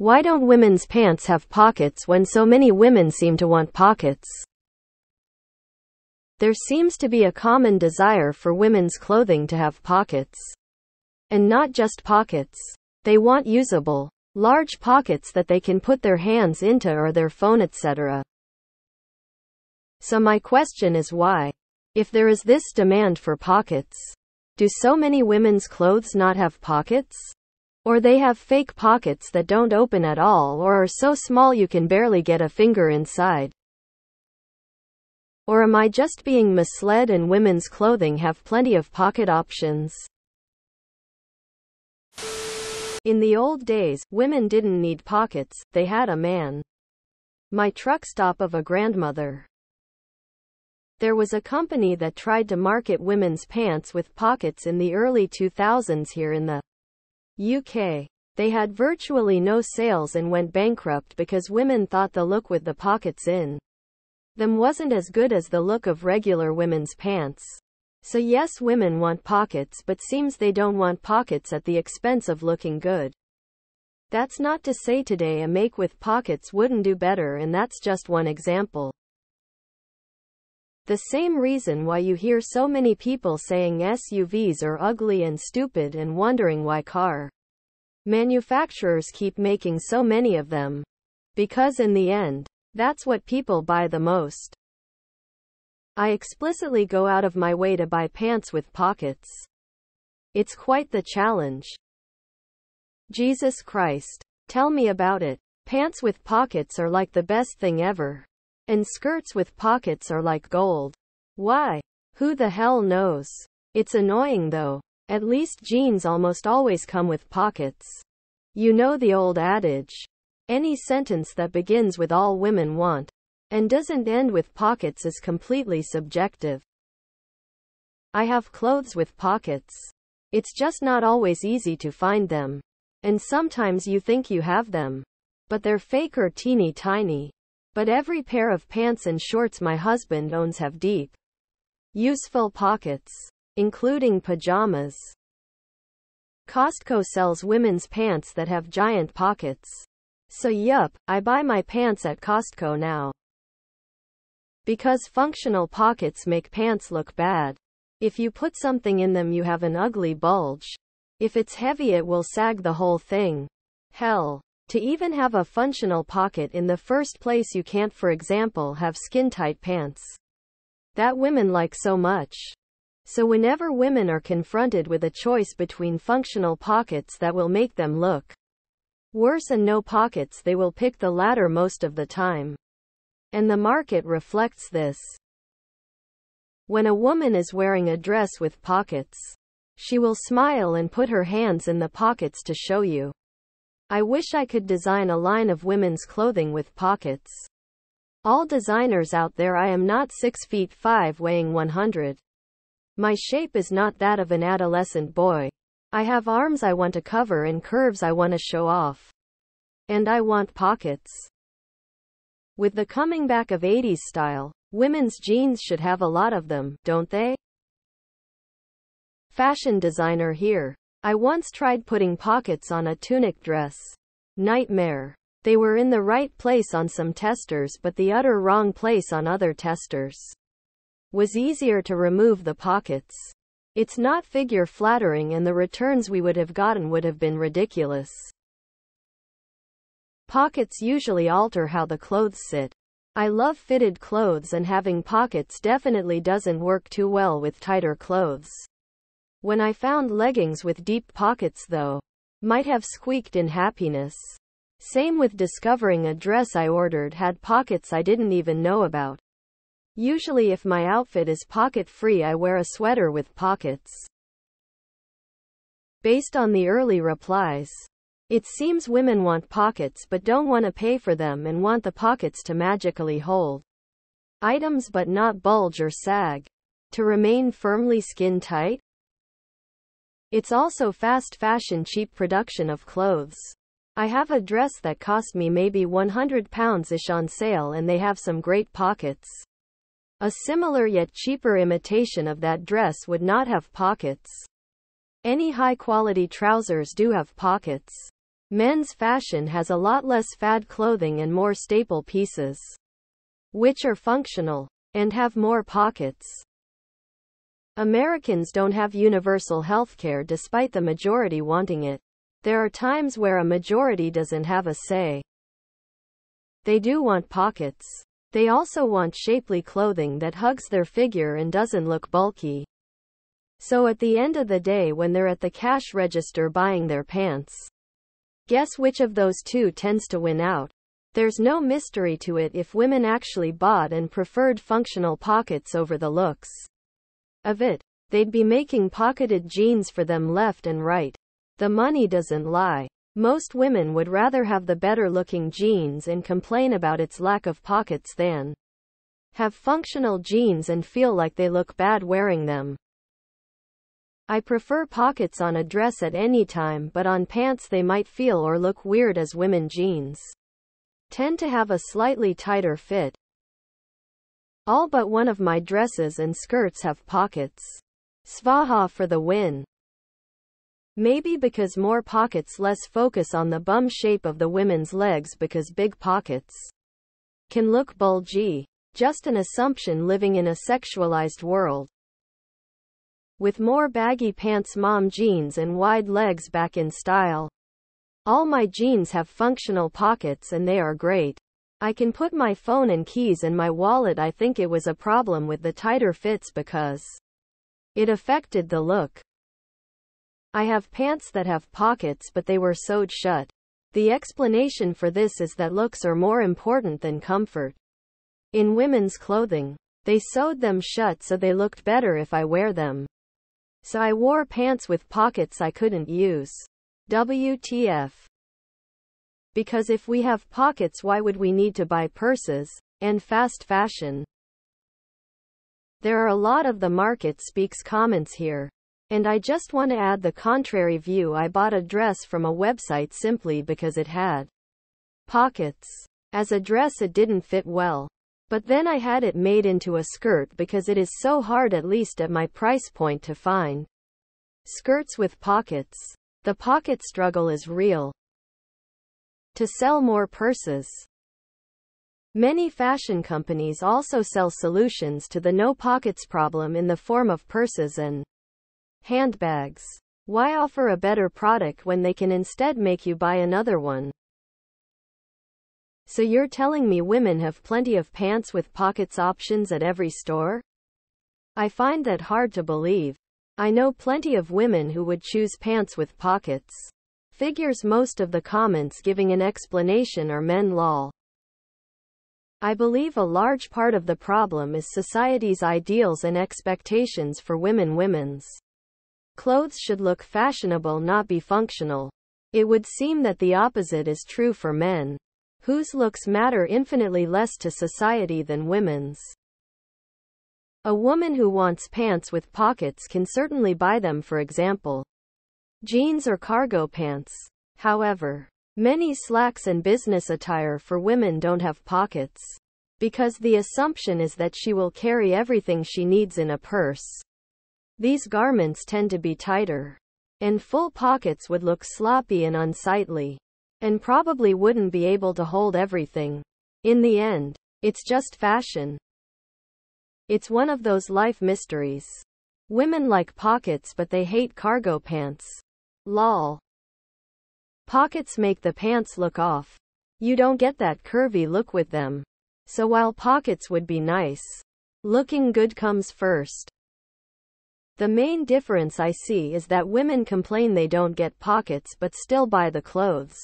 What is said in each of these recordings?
Why don't women's pants have pockets when so many women seem to want pockets? There seems to be a common desire for women's clothing to have pockets. And not just pockets. They want usable, large pockets that they can put their hands into or their phone, etc. So my question is why? If there is this demand for pockets, do so many women's clothes not have pockets? Or they have fake pockets that don't open at all or are so small you can barely get a finger inside? Or am I just being misled and women's clothing have plenty of pocket options? In the old days, women didn't need pockets, they had a man. My truck stop of a grandmother. There was a company that tried to market women's pants with pockets in the early 2000s here in the UK. They had virtually no sales and went bankrupt because women thought the look with the pockets in them wasn't as good as the look of regular women's pants. So yes, women want pockets, but seems they don't want pockets at the expense of looking good. That's not to say today a make with pockets wouldn't do better, and that's just one example. The same reason why you hear so many people saying SUVs are ugly and stupid and wondering why car manufacturers keep making so many of them. Because in the end, that's what people buy the most. I explicitly go out of my way to buy pants with pockets. It's quite the challenge. Jesus Christ. Tell me about it. Pants with pockets are like the best thing ever. And skirts with pockets are like gold. Why? Who the hell knows? It's annoying though. At least jeans almost always come with pockets. You know the old adage. Any sentence that begins with "all women want" and doesn't end with pockets is completely subjective. I have clothes with pockets. It's just not always easy to find them. And sometimes you think you have them, but they're fake or teeny tiny. But every pair of pants and shorts my husband owns have deep, useful pockets, including pajamas. Costco sells women's pants that have giant pockets. So yup, I buy my pants at Costco now. Because functional pockets make pants look bad. If you put something in them you have an ugly bulge. If it's heavy it will sag the whole thing. Hell, to even have a functional pocket in the first place you can't, for example, have skin-tight pants that women like so much. So whenever women are confronted with a choice between functional pockets that will make them look worse and no pockets, they will pick the latter most of the time. And the market reflects this. When a woman is wearing a dress with pockets, she will smile and put her hands in the pockets to show you. I wish I could design a line of women's clothing with pockets. All designers out there, I am not 6'5" weighing 100. My shape is not that of an adolescent boy. I have arms I want to cover and curves I want to show off. And I want pockets. With the coming back of 80s style, women's jeans should have a lot of them, don't they? Fashion designer here. I once tried putting pockets on a tunic dress. Nightmare. They were in the right place on some testers but the utter wrong place on other testers. Was easier to remove the pockets. It's not figure flattering and the returns we would have gotten would have been ridiculous. Pockets usually alter how the clothes sit. I love fitted clothes, and having pockets definitely doesn't work too well with tighter clothes. When I found leggings with deep pockets though, might have squeaked in happiness. Same with discovering a dress I ordered had pockets I didn't even know about. Usually if my outfit is pocket-free I wear a sweater with pockets. Based on the early replies, it seems women want pockets but don't want to pay for them and want the pockets to magically hold items but not bulge or sag. To remain firmly skin-tight? It's also fast fashion, cheap production of clothes. I have a dress that cost me maybe £100-ish on sale and they have some great pockets. A similar yet cheaper imitation of that dress would not have pockets. Any high-quality trousers do have pockets. Men's fashion has a lot less fad clothing and more staple pieces, which are functional and have more pockets. Americans don't have universal healthcare despite the majority wanting it. There are times where a majority doesn't have a say. They do want pockets. They also want shapely clothing that hugs their figure and doesn't look bulky. So at the end of the day, when they're at the cash register buying their pants, guess which of those two tends to win out? There's no mystery to it if women actually bought and preferred functional pockets over the looks of it. They'd be making pocketed jeans for them left and right. The money doesn't lie. Most women would rather have the better looking jeans and complain about its lack of pockets than have functional jeans and feel like they look bad wearing them. I prefer pockets on a dress at any time, but on pants they might feel or look weird, as women jeans tend to have a slightly tighter fit. All but one of my dresses and skirts have pockets. Svaha for the win. Maybe because more pockets, less focus on the bum shape of the women's legs, because big pockets can look bulgy. Just an assumption living in a sexualized world. With more baggy pants, mom jeans and wide legs back in style. All my jeans have functional pockets and they are great. I can put my phone and keys in my wallet. I think it was a problem with the tighter fits because it affected the look. I have pants that have pockets, but they were sewed shut. The explanation for this is that looks are more important than comfort. In women's clothing, they sewed them shut so they looked better if I wear them. So I wore pants with pockets I couldn't use. WTF. Because if we have pockets, why would we need to buy purses and fast fashion? There are a lot of the market speaks comments here. And I just want to add the contrary view. I bought a dress from a website simply because it had pockets. As a dress it didn't fit well. But then I had it made into a skirt because it is so hard, at least at my price point, to find skirts with pockets. The pocket struggle is real. To sell more purses. Many fashion companies also sell solutions to the no pockets problem in the form of purses and handbags. Why offer a better product when they can instead make you buy another one? So you're telling me women have plenty of pants with pockets options at every store? I find that hard to believe. I know plenty of women who would choose pants with pockets. Figures most of the comments giving an explanation are men, lol. I believe a large part of the problem is society's ideals and expectations for women. Women's clothes should look fashionable, not be functional. It would seem that the opposite is true for men, whose looks matter infinitely less to society than women's. A woman who wants pants with pockets can certainly buy them, for example, jeans or cargo pants. However, many slacks and business attire for women don't have pockets, because the assumption is that she will carry everything she needs in a purse. These garments tend to be tighter, and full pockets would look sloppy and unsightly, and probably wouldn't be able to hold everything. In the end, it's just fashion. It's one of those life mysteries. Women like pockets but they hate cargo pants. Lol. Pockets make the pants look off. You don't get that curvy look with them. So while pockets would be nice, looking good comes first. The main difference I see is that women complain they don't get pockets but still buy the clothes,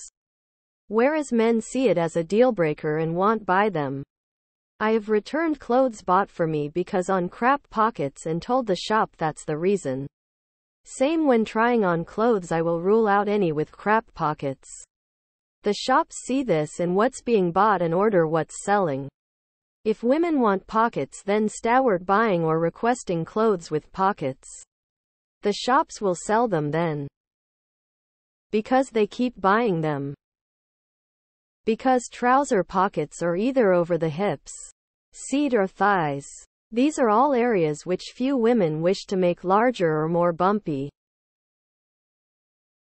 whereas men see it as a deal breaker and won't buy them. I have returned clothes bought for me because on crap pockets and told the shop that's the reason. Same when trying on clothes, I will rule out any with crap pockets. The shops see this and what's being bought and order what's selling. If women want pockets, then start buying or requesting clothes with pockets. The shops will sell them then, because they keep buying them. Because trouser pockets are either over the hips, seat or thighs. These are all areas which few women wish to make larger or more bumpy.